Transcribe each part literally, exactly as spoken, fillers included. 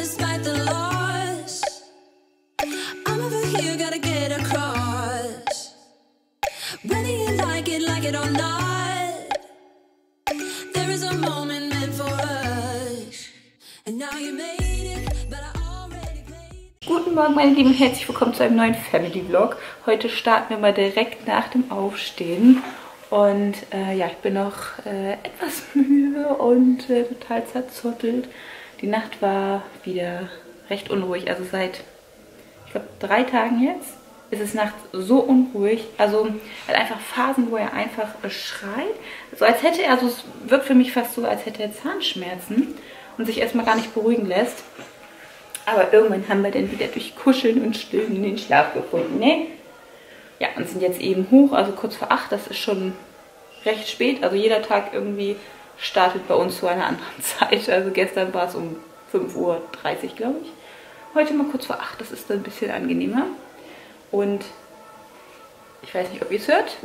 despite the loss, I'm over here, gotta get across. Whether you like it, like it or not, there is a moment meant for us. And now you made it, but I already played. Guten Morgen, meine Lieben, herzlich willkommen zu einem neuen Family Vlog. Heute starten wir mal direkt nach dem Aufstehen. Und äh, ja, ich bin noch äh, etwas müde und äh, total zerzottelt. Die Nacht war wieder recht unruhig. Also seit, ich glaube, drei Tagen jetzt ist es nachts so unruhig. Also hat einfach Phasen, wo er einfach schreit. So als hätte er, also es wirkt für mich fast so, als hätte er Zahnschmerzen und sich erstmal gar nicht beruhigen lässt. Aber irgendwann haben wir dann wieder durch Kuscheln und Stillen den Schlaf gefunden, ne? Ja, und sind jetzt eben hoch, also kurz vor acht, das ist schon recht spät. Also jeder Tag irgendwie startet bei uns zu einer anderen Zeit. Also gestern war es um fünf Uhr dreißig, glaube ich. Heute mal kurz vor acht, das ist dann ein bisschen angenehmer. Und ich weiß nicht, ob ihr es hört.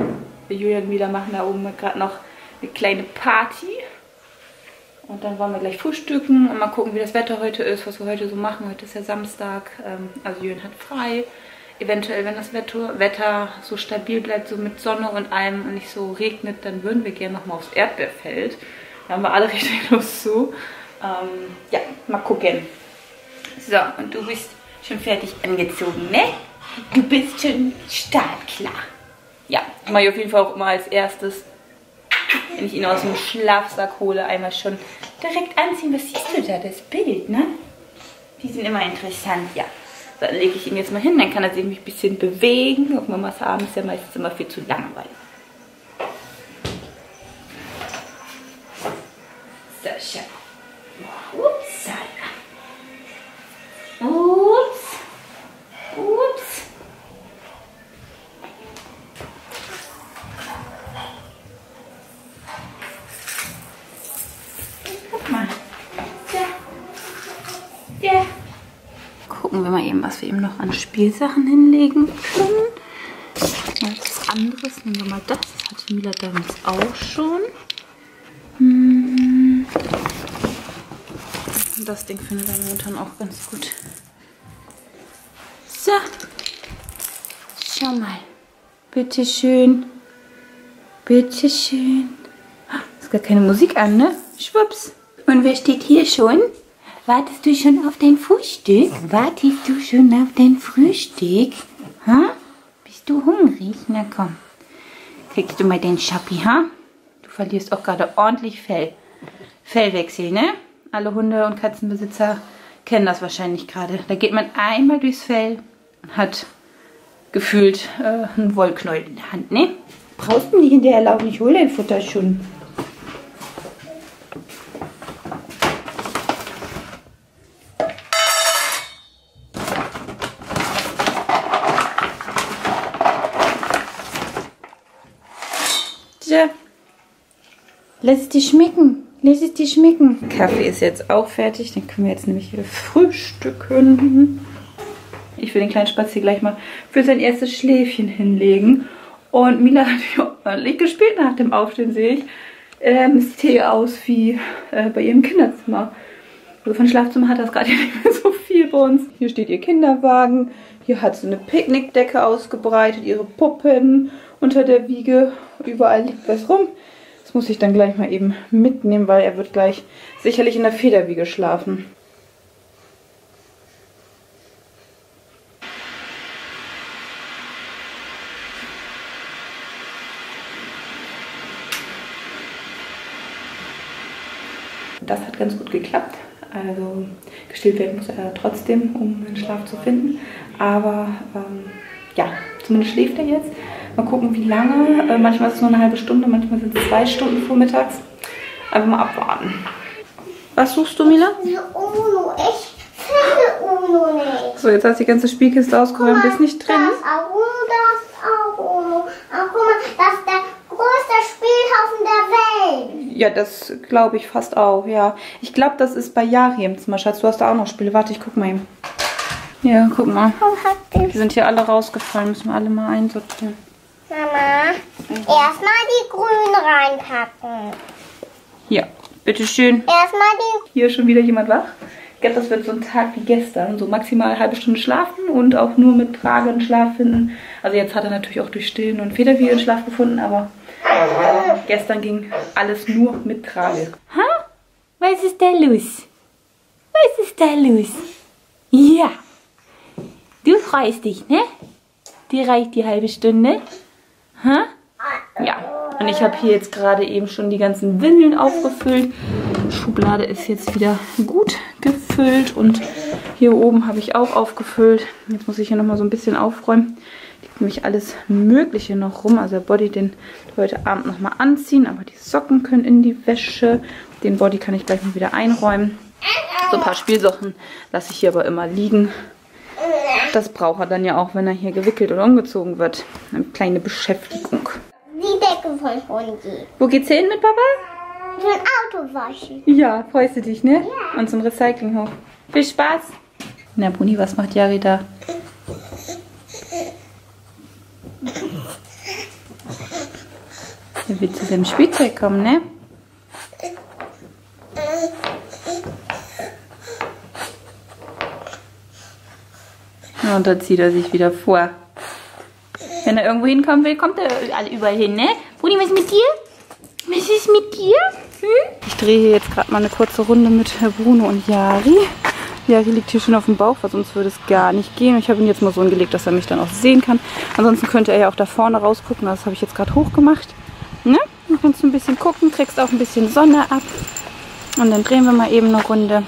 Wir Julian wieder machen da oben gerade noch eine kleine Party. Und dann wollen wir gleich frühstücken und mal gucken, wie das Wetter heute ist, was wir heute so machen. Heute ist ja Samstag, also Julian hat frei. Eventuell, wenn das Wetter, Wetter so stabil bleibt, so mit Sonne und allem und nicht so regnet, dann würden wir gerne nochmal aufs Erdbeerfeld. Da haben wir alle richtig Lust zu. Ähm, ja, mal gucken. So, und du bist schon fertig angezogen, ne? Du bist schon startklar. Ja, mache ich auf jeden Fall auch immer als erstes, wenn ich ihn aus dem Schlafsack hole, einmal schon direkt anziehen. Was siehst du da? Das Bild, ne? Die sind immer interessant, ja. Dann lege ich ihn jetzt mal hin, dann kann er sich ein bisschen bewegen. Auf Mamas Arm ist ja meistens immer viel zu langweilig. So, schau. Ups. Ups. Ups. Guck mal. Ja. Ja. Gucken wir mal eben, was wir eben noch an Spielsachen hinlegen können. Was anderes, nehmen wir mal das. Das hatte Mila damals auch schon. Hm. Und das Ding findet er momentan auch ganz gut. So. Schau mal. Bitte schön. Bitte schön. Ist gar keine Musik an, ne? Schwupps. Und wer steht hier schon? Wartest du schon auf dein Frühstück? Wartest du schon auf dein Frühstück? Ha? Bist du hungrig? Na komm. Kriegst du mal dein Schappi, ha? Du verlierst auch gerade ordentlich Fell. Fellwechsel, ne? Alle Hunde- und Katzenbesitzer kennen das wahrscheinlich gerade. Da geht man einmal durchs Fell und hat gefühlt äh, einen Wollknäuel in der Hand, ne? Brauchst du nicht hinterher laufen, ich hole dein Futter schon. Lass es dir schmecken. Lass es dir schmecken. Kaffee ist jetzt auch fertig. Dann können wir jetzt nämlich wieder frühstücken. Ich will den kleinen Spazier gleich mal für sein erstes Schläfchen hinlegen. Und Mila hat ordentlich gespielt nach dem Aufstehen, sehe ich. Ähm, es sieht hier aus wie äh, bei ihrem Kinderzimmer. Also von Schlafzimmer hat das gerade nicht mehr so viel bei uns. Hier steht ihr Kinderwagen. Hier hat sie eine Picknickdecke ausgebreitet. Ihre Puppen unter der Wiege. Überall liegt was rum. Das muss ich dann gleich mal eben mitnehmen, weil er wird gleich sicherlich in der Federwiege schlafen. Das hat ganz gut geklappt. Also gestillt werden muss er trotzdem, um den Schlaf zu finden. Aber ähm, ja, zumindest schläft er jetzt. Mal gucken, wie lange. Äh, manchmal ist es nur eine halbe Stunde, manchmal sind es zwei Stunden vormittags. Einfach mal abwarten. Was suchst du, Mila? Eine UNO. Ich finde UNO nicht. So, jetzt hast du die ganze Spielkiste ausgeräumt, ist nicht drin. Das ist auch UNO, das ist auch UNO. Ach, guck mal, das ist der größte Spielhaufen der Welt. Ja, das glaube ich fast auch, ja. Ich glaube, das ist bei Yari im Zimmer, Schatz. Du hast da auch noch Spiele. Warte, ich guck mal eben. Ja, guck mal. Die sind hier alle rausgefallen. Müssen wir alle mal einsortieren. Mama, erstmal die grünen reinpacken. Ja, bitteschön. Erstmal die. Hier ist schon wieder jemand wach. glaube, das wird so ein Tag wie gestern. So maximal eine halbe Stunde schlafen und auch nur mit Trage in Schlaf finden. Also jetzt hat er natürlich auch durch Stillen und Federvieh in Schlaf gefunden, aber gestern ging alles nur mit Trage. Ha? Was ist da los? Was ist da los? Ja. Du freust dich, ne? Dir reicht die halbe Stunde. Ha? Ja. Und ich habe hier jetzt gerade eben schon die ganzen Windeln aufgefüllt. Schublade ist jetzt wieder gut gefüllt und hier oben habe ich auch aufgefüllt. Jetzt muss ich hier nochmal so ein bisschen aufräumen. Liegt nämlich alles Mögliche noch rum. Also der Body, den heute Abend nochmal anziehen, aber die Socken können in die Wäsche. Den Body kann ich gleich mal wieder einräumen. So ein paar Spielsachen lasse ich hier aber immer liegen. Das braucht er dann ja auch, wenn er hier gewickelt oder umgezogen wird. Eine kleine Beschäftigung. Die Decke voll runter. Wo geht's hin mit Papa? Für ein Auto waschen. Ja, freust du dich, ne? Ja. Und zum Recyclinghof. Viel Spaß. Na, Bruni, was macht Jari da? Er will zu seinem Spielzeug kommen, ne? Und da zieht er sich wieder vor. Wenn er irgendwo hinkommen will, kommt er alle überall hin, ne? Bruni, was ist mit dir? Was ist mit dir? Hm? Ich drehe hier jetzt gerade mal eine kurze Runde mit Bruno und Jari. Jari liegt hier schon auf dem Bauch, weil sonst würde es gar nicht gehen. Ich habe ihn jetzt mal so hingelegt, dass er mich dann auch sehen kann. Ansonsten könnte er ja auch da vorne rausgucken. Das habe ich jetzt gerade hochgemacht. Ne? Dann kannst du ein bisschen gucken, kriegst auch ein bisschen Sonne ab. Und dann drehen wir mal eben eine Runde.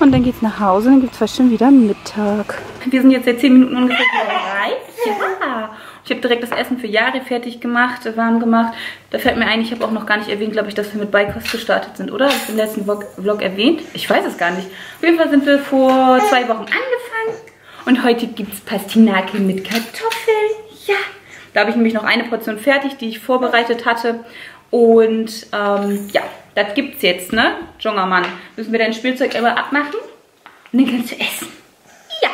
Und dann geht's nach Hause, dann gibt es fast schon wieder Mittag. Wir sind jetzt seit zehn Minuten ungefähr bereit. Ja. Ich habe direkt das Essen für Jari fertig gemacht, warm gemacht. Da fällt mir ein, ich habe auch noch gar nicht erwähnt, glaube ich, dass wir mit Beikost gestartet sind, oder? Habe ich im letzten Vlog erwähnt? Ich weiß es gar nicht. Auf jeden Fall sind wir vor zwei Wochen angefangen. Und heute gibt es Pastinaken mit Kartoffeln. Ja, da habe ich nämlich noch eine Portion fertig, die ich vorbereitet hatte. Und ähm, ja, das gibt's jetzt, ne? Junger Mann, müssen wir dein Spielzeug aber abmachen und dann kannst du essen. Ja!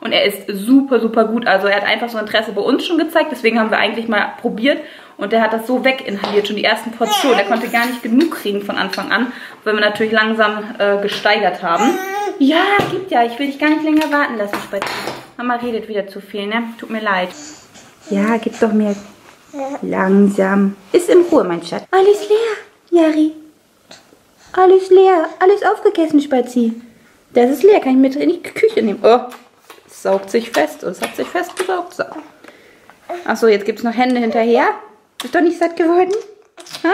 Und er ist super, super gut. Also er hat einfach so Interesse bei uns schon gezeigt. Deswegen haben wir eigentlich mal probiert. Und der hat das so weginhaliert, schon die ersten Portionen. Der konnte gar nicht genug kriegen von Anfang an, weil wir natürlich langsam äh, gesteigert haben. Ja, gibt ja. Ich will dich gar nicht länger warten lassen. Mama redet wieder zu viel, ne? Tut mir leid. Ja, gib doch mir... Langsam. Ist in Ruhe, mein Schatz. Alles leer, Jari. Alles leer. Alles aufgegessen, Spazi. Das ist leer. Kann ich mit in die Küche nehmen. Oh, es saugt sich fest. Und es hat sich festgesaugt. So. Achso, jetzt gibt es noch Hände hinterher. Bist du doch nicht satt geworden? Ha?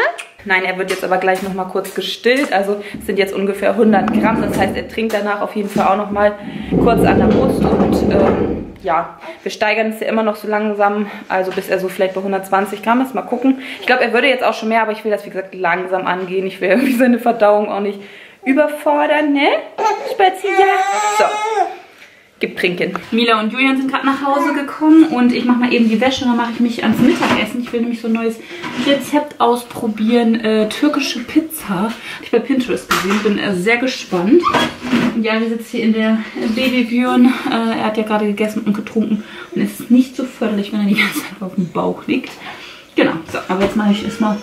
Nein, er wird jetzt aber gleich nochmal kurz gestillt. Also es sind jetzt ungefähr hundert Gramm. Das heißt, er trinkt danach auf jeden Fall auch nochmal kurz an der Brust. Und ähm, ja, wir steigern es ja immer noch so langsam. Also bis er so vielleicht bei hundertzwanzig Gramm ist. Mal gucken. Ich glaube, er würde jetzt auch schon mehr, aber ich will das, wie gesagt, langsam angehen. Ich will irgendwie seine Verdauung auch nicht überfordern, ne? Spazier. So. Gib Trinken. Mila und Julian sind gerade nach Hause gekommen und ich mache mal eben die Wäsche und dann mache ich mich ans Mittagessen. Ich will nämlich so ein neues Rezept ausprobieren. Äh, türkische Pizza. Habe ich bei Pinterest gesehen. Bin äh, sehr gespannt. Und ja, wir sitzen hier in der Babywürn. Äh, er hat ja gerade gegessen und getrunken und es ist nicht so förderlich, wenn er die ganze Zeit auf dem Bauch liegt. Genau. So, aber jetzt mache ich erstmal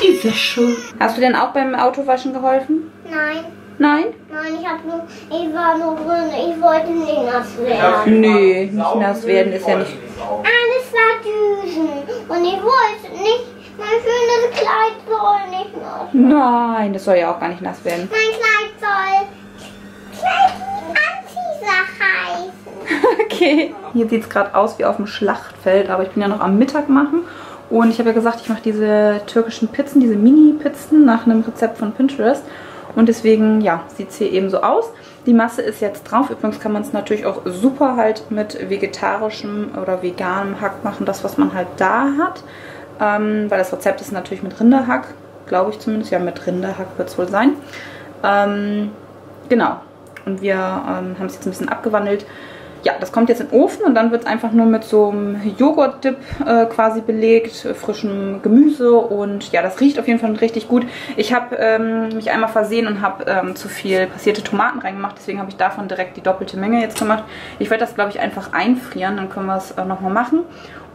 die Wäsche. Hast du denn auch beim Autowaschen geholfen? Nein. Nein? Nein, ich, hab nur, ich war nur grün. Ich wollte nicht nass werden. Nee, nicht nass werden ist ja nicht... Alles war Düsen. Und ich wollte nicht... Mein schönes Kleid soll nicht nass werden. Nein, das soll ja auch gar nicht nass werden. Mein Kleid soll... Kleid heißen. Okay. Hier sieht es gerade aus wie auf dem Schlachtfeld. Aber ich bin ja noch am Mittag machen. Und ich habe ja gesagt, ich mache diese türkischen Pizzen, diese Mini-Pizzen nach einem Rezept von Pinterest. Und deswegen, ja, sieht es hier eben so aus. Die Masse ist jetzt drauf. Übrigens kann man es natürlich auch super halt mit vegetarischem oder veganem Hack machen. Das, was man halt da hat. Ähm, weil das Rezept ist natürlich mit Rinderhack. Glaube ich zumindest. Ja, mit Rinderhack wird es wohl sein. Ähm, genau. Und wir ähm, haben es jetzt ein bisschen abgewandelt. ja, das kommt jetzt in den Ofen und dann wird es einfach nur mit so einem Joghurt-Dip äh, quasi belegt, äh, frischem Gemüse, und ja, das riecht auf jeden Fall richtig gut. Ich habe ähm, mich einmal versehen und habe ähm, zu viel passierte Tomaten reingemacht, deswegen habe ich davon direkt die doppelte Menge jetzt gemacht. Ich werde das, glaube ich, einfach einfrieren, dann können wir es äh, nochmal machen.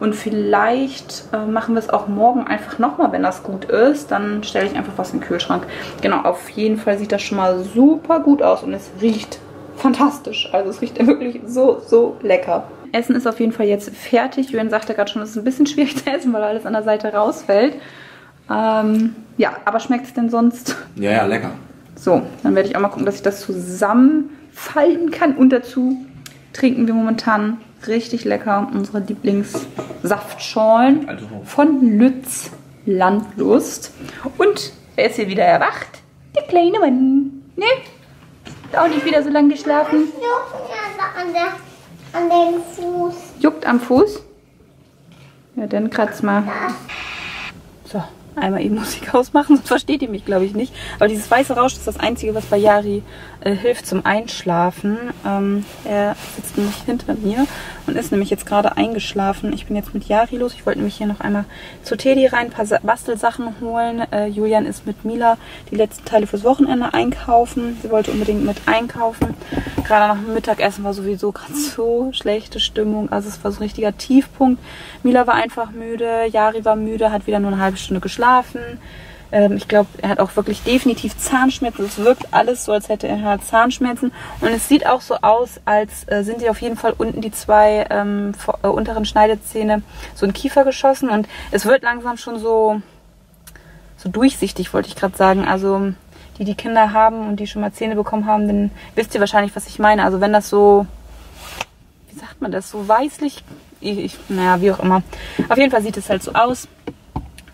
Und vielleicht äh, machen wir es auch morgen einfach nochmal, wenn das gut ist. Dann stelle ich einfach was in den Kühlschrank. Genau, auf jeden Fall sieht das schon mal super gut aus und es riecht fantastisch. Also es riecht wirklich so, so lecker. Essen ist auf jeden Fall jetzt fertig. Jürgen sagte gerade schon, es ist ein bisschen schwierig zu essen, weil alles an der Seite rausfällt. Ähm, ja, aber schmeckt es denn sonst? Ja, ja, lecker. So, dann werde ich auch mal gucken, dass ich das zusammenfalten kann. Und dazu trinken wir momentan richtig lecker unsere Lieblingssaftschorlen also von Lütz Landlust. Und wer ist hier wieder erwacht? Der kleine Mann. Ne? Hat auch nicht wieder so lange geschlafen. Juckt an, an den Fuß. Juckt am Fuß? Ja, dann kratz mal. So, einmal eben Musik ausmachen, sonst versteht ihr mich, glaube ich, nicht. Aber dieses weiße Rauschen ist das Einzige, was bei Yari äh, hilft zum Einschlafen. Ähm, er sitzt nämlich hinter mir und ist nämlich jetzt gerade eingeschlafen. Ich bin jetzt mit Yari los. Ich wollte nämlich hier noch einmal zu TEDi rein, ein paar Bastelsachen holen. Äh, Julian ist mit Mila die letzten Teile fürs Wochenende einkaufen. Sie wollte unbedingt mit einkaufen. Gerade nach dem Mittagessen war sowieso gerade so schlechte Stimmung. Also es war so ein richtiger Tiefpunkt. Mila war einfach müde, Yari war müde, hat wieder nur eine halbe Stunde geschlafen. Ich glaube, er hat auch wirklich definitiv Zahnschmerzen. Es wirkt alles so, als hätte er Zahnschmerzen. Und es sieht auch so aus, als sind sie auf jeden Fall unten die zwei ähm, vor, äh, unteren Schneidezähne so in den Kiefer geschossen. Und es wird langsam schon so, so durchsichtig, wollte ich gerade sagen. Also die, die Kinder haben und die schon mal Zähne bekommen haben, dann wisst ihr wahrscheinlich, was ich meine. Also wenn das so, wie sagt man das, so weißlich, ich, ich, naja, wie auch immer. Auf jeden Fall sieht es halt so aus.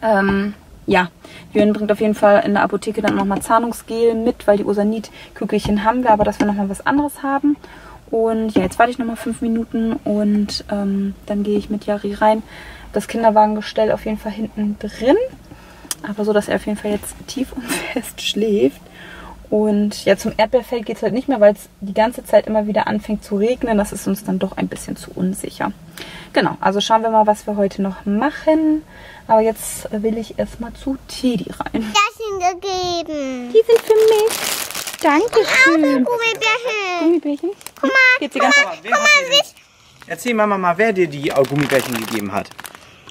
Ähm, ja, Jürgen bringt auf jeden Fall in der Apotheke dann nochmal Zahnungsgel mit, weil die Osanit-Kügelchen haben wir, aber dass wir nochmal was anderes haben. Und ja, jetzt warte ich nochmal fünf Minuten und ähm, dann gehe ich mit Yari rein. Das Kinderwagengestell auf jeden Fall hinten drin, aber so, dass er auf jeden Fall jetzt tief und fest schläft. Und ja, zum Erdbeerfeld geht es halt nicht mehr, weil es die ganze Zeit immer wieder anfängt zu regnen. Das ist uns dann doch ein bisschen zu unsicher. Genau, also schauen wir mal, was wir heute noch machen. Aber jetzt will ich erstmal zu TEDi rein. Das sind gegeben. Die sind für mich. Dankeschön. Und auch Gummibärchen. Gummibärchen? Guck mal, Geht's die guck mal, guck mal sich. Erzähl Mama mal, wer dir die Gummibärchen gegeben hat.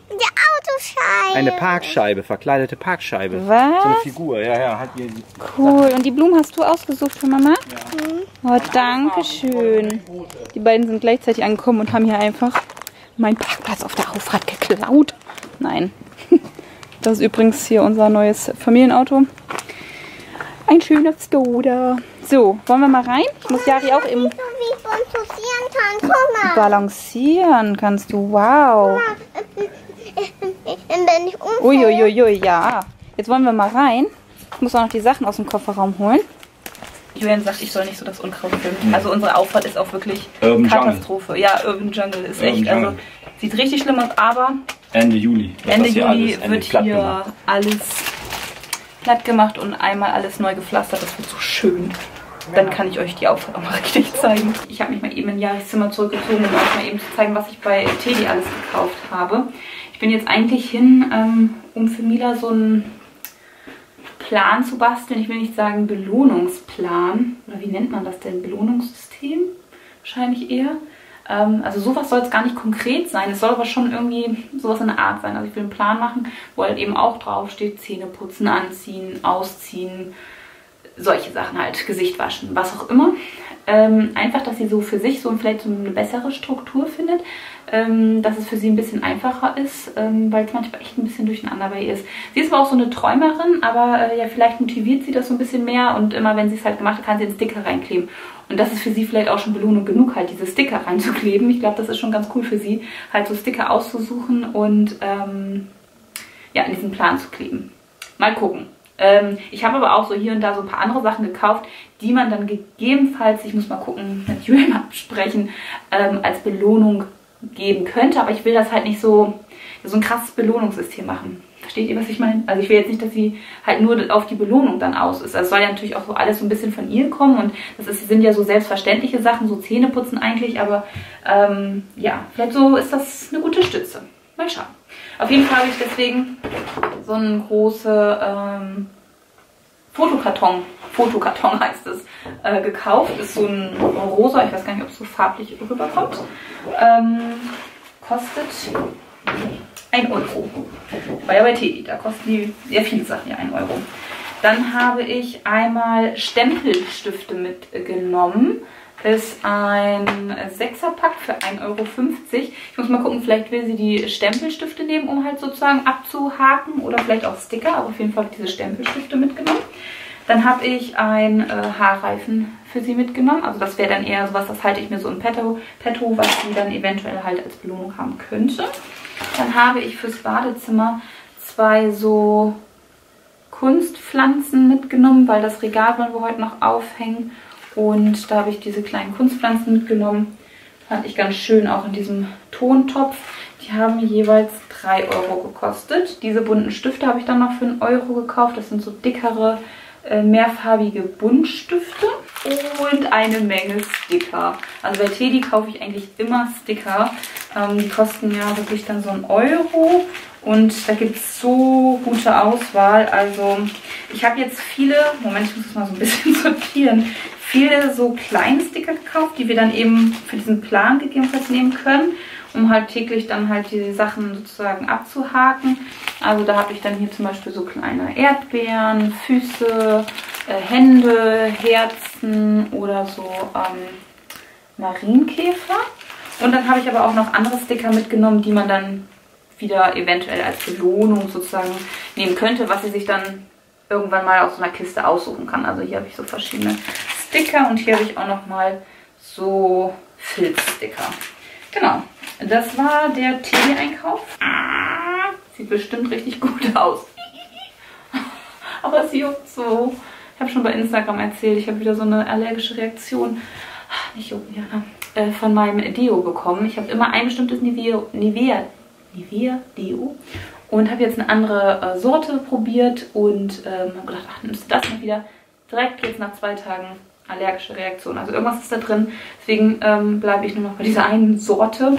Die Autoscheibe. Eine Parkscheibe, verkleidete Parkscheibe. Was? So eine Figur, ja, ja. Hat die cool, Sachen. Und die Blumen hast du ausgesucht für Mama? Ja. Mhm. Oh, danke schön. Die beiden sind gleichzeitig angekommen und haben hier einfach meinen Parkplatz auf der Auffahrt geklaut. Nein. Das ist übrigens hier unser neues Familienauto. Ein schöner Skoda. So, wollen wir mal rein? Ich muss Yari auch eben... Balancieren kannst du, wow. Uiuiui, ja. Jetzt wollen wir mal rein. Ich muss auch noch die Sachen aus dem Kofferraum holen. Julian sagt, ich soll nicht so das Unkraut filmen. Also unsere Auffahrt ist auch wirklich Urban Katastrophe. Jungle. Ja, Urban Jungle ist Urban echt. Jungle. Also sieht richtig schlimm aus, aber Ende Juli, Ende Juli alles, Ende wird hier gemacht. Alles platt gemacht und einmal alles neu gepflastert. Das wird so schön. Dann kann ich euch die Auffahrt auch mal richtig zeigen. Ich habe mich mal eben in Yaris Zimmer zurückgezogen, um euch mal eben zu zeigen, was ich bei TEDi alles gekauft habe. Ich bin jetzt eigentlich hin, ähm, um für Mila so einen Plan zu basteln. Ich will nicht sagen Belohnungsplan. Oder wie nennt man das denn? Belohnungssystem? Wahrscheinlich eher. Ähm, also sowas soll es gar nicht konkret sein. Es soll aber schon irgendwie sowas in der Art sein. Also ich will einen Plan machen, wo halt eben auch draufsteht, Zähne putzen, anziehen, ausziehen, solche Sachen halt, Gesicht waschen, was auch immer. Ähm, einfach, dass sie so für sich so vielleicht so eine bessere Struktur findet, ähm, dass es für sie ein bisschen einfacher ist, ähm, weil es manchmal echt ein bisschen durcheinander bei ihr ist. Sie ist aber auch so eine Träumerin, aber äh, ja, vielleicht motiviert sie das so ein bisschen mehr und immer, wenn sie es halt gemacht hat, kann sie einen Sticker reinkleben. Und das ist für sie vielleicht auch schon Belohnung genug, halt diese Sticker reinzukleben. Ich glaube, das ist schon ganz cool für sie, halt so Sticker auszusuchen und ähm, ja, in diesen Plan zu kleben. Mal gucken. Ich habe aber auch so hier und da so ein paar andere Sachen gekauft, die man dann gegebenenfalls, ich muss mal gucken, mit Julian absprechen, ähm, als Belohnung geben könnte. Aber ich will das halt nicht so, so ein krasses Belohnungssystem machen. Versteht ihr, was ich meine? Also ich will jetzt nicht, dass sie halt nur auf die Belohnung dann aus ist. Also es soll ja natürlich auch so alles so ein bisschen von ihr kommen. Und das ist, sind ja so selbstverständliche Sachen, so Zähneputzen eigentlich. Aber ähm, ja, vielleicht so ist das eine gute Stütze. Mal schauen. Auf jeden Fall habe ich deswegen so einen großen ähm, Fotokarton, Fotokarton heißt es, äh, gekauft. Ist so ein rosa, ich weiß gar nicht, ob es so farblich rüberkommt. Ähm, kostet ein Euro. War ja bei TEDi, da kosten die sehr viele Sachen ja ein Euro. Dann habe ich einmal Stempelstifte mitgenommen. Ist ein Sechserpack für ein Euro fünfzig. Ich muss mal gucken, vielleicht will sie die Stempelstifte nehmen, um halt sozusagen abzuhaken oder vielleicht auch Sticker, aber auf jeden Fall habe ich diese Stempelstifte mitgenommen. Dann habe ich einen äh, Haarreifen für sie mitgenommen. Also das wäre dann eher sowas, das halte ich mir so im Petto, Petto, was sie dann eventuell halt als Belohnung haben könnte. Dann habe ich fürs Badezimmer zwei so Kunstpflanzen mitgenommen, weil das Regal wollen wir heute noch aufhängen. Und da habe ich diese kleinen Kunstpflanzen mitgenommen. Fand ich ganz schön, auch in diesem Tontopf. Die haben jeweils drei Euro gekostet. Diese bunten Stifte habe ich dann noch für einen Euro gekauft. Das sind so dickere, mehrfarbige Buntstifte und eine Menge Sticker. Also bei TEDi kaufe ich eigentlich immer Sticker. Ähm, die kosten ja wirklich dann so einen Euro und da gibt es so gute Auswahl. Also ich habe jetzt viele, Moment, ich muss das mal so ein bisschen sortieren, viele so kleine Sticker gekauft, die wir dann eben für diesen Plan gegebenenfalls nehmen können, um halt täglich dann halt die Sachen sozusagen abzuhaken. Also da habe ich dann hier zum Beispiel so kleine Erdbeeren, Füße, äh, Hände, Herzen oder so ähm, Marienkäfer. Und dann habe ich aber auch noch andere Sticker mitgenommen, die man dann wieder eventuell als Belohnung sozusagen nehmen könnte, was sie sich dann irgendwann mal aus so einer Kiste aussuchen kann. Also hier habe ich so verschiedene Sticker und hier habe ich auch nochmal so Filzsticker. Genau, das war der TEDi-Einkauf. Ah, sieht bestimmt richtig gut aus. Aber es juckt so. Ich habe schon bei Instagram erzählt, ich habe wieder so eine allergische Reaktion. Ach, nicht jucken, Jana. Äh, von meinem Deo bekommen. Ich habe immer ein bestimmtes Nivea, Nivea, Nivea Deo und habe jetzt eine andere äh, Sorte probiert und ähm, habe gedacht, ach, nimmst du das mal wieder? Direkt jetzt nach zwei Tagen allergische Reaktion. Also irgendwas ist da drin. Deswegen ähm, bleibe ich nur noch bei dieser einen Sorte.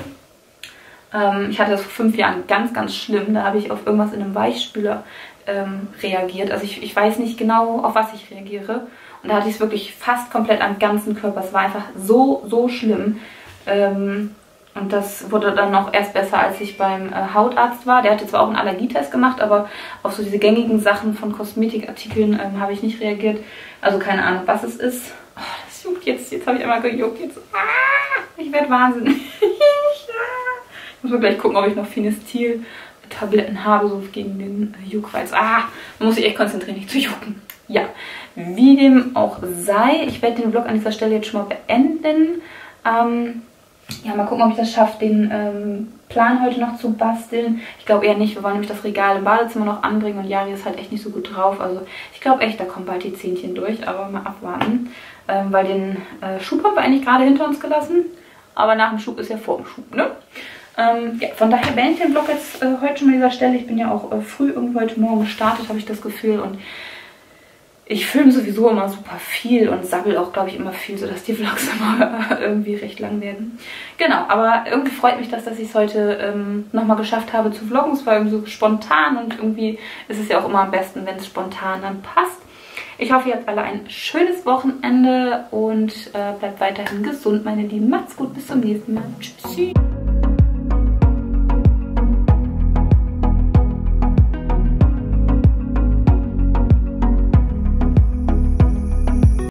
Ähm, ich hatte das vor fünf Jahren ganz, ganz schlimm. Da habe ich auf irgendwas in einem Weichspüler ähm, reagiert. Also ich, ich weiß nicht genau, auf was ich reagiere. Und da hatte ich es wirklich fast komplett am ganzen Körper. Es war einfach so, so schlimm. Ähm, und das wurde dann noch erst besser, als ich beim äh, Hautarzt war. Der hatte zwar auch einen Allergietest gemacht, aber auf so diese gängigen Sachen von Kosmetikartikeln ähm, habe ich nicht reagiert. Also keine Ahnung, was es ist. Oh, das juckt jetzt. Jetzt habe ich einmal gejuckt. Jetzt. Ah, ich werde wahnsinnig. Ich muss mal gleich gucken, ob ich noch Finestil-Tabletten habe, so gegen den Juckreiz. Ah, man muss sich echt konzentrieren, nicht zu jucken. Ja, wie dem auch sei. Ich werde den Vlog an dieser Stelle jetzt schon mal beenden. Ähm, ja, mal gucken, ob ich das schaffe, den ähm, Plan heute noch zu basteln. Ich glaube eher nicht. Wir wollen nämlich das Regal im Badezimmer noch anbringen und Jari ist halt echt nicht so gut drauf. Also ich glaube echt, da kommen bald die Zähnchen durch, aber mal abwarten. Ähm, weil den äh, Schub haben wir eigentlich gerade hinter uns gelassen. Aber nach dem Schub ist ja vor dem Schub, ne? Ähm, ja, von daher beende ich den Vlog jetzt äh, heute schon an dieser Stelle. Ich bin ja auch äh, früh irgendwo heute Morgen gestartet, habe ich das Gefühl. Und ich filme sowieso immer super viel und sabbel auch, glaube ich, immer viel, sodass die Vlogs immer irgendwie recht lang werden. Genau, aber irgendwie freut mich das, dass ich es heute ähm, nochmal geschafft habe zu vloggen. Es war irgendwie so spontan und irgendwie ist es ja auch immer am besten, wenn es spontan dann passt. Ich hoffe, ihr habt alle ein schönes Wochenende und äh, bleibt weiterhin gesund, meine Lieben. Macht's gut, bis zum nächsten Mal. Tschüssi.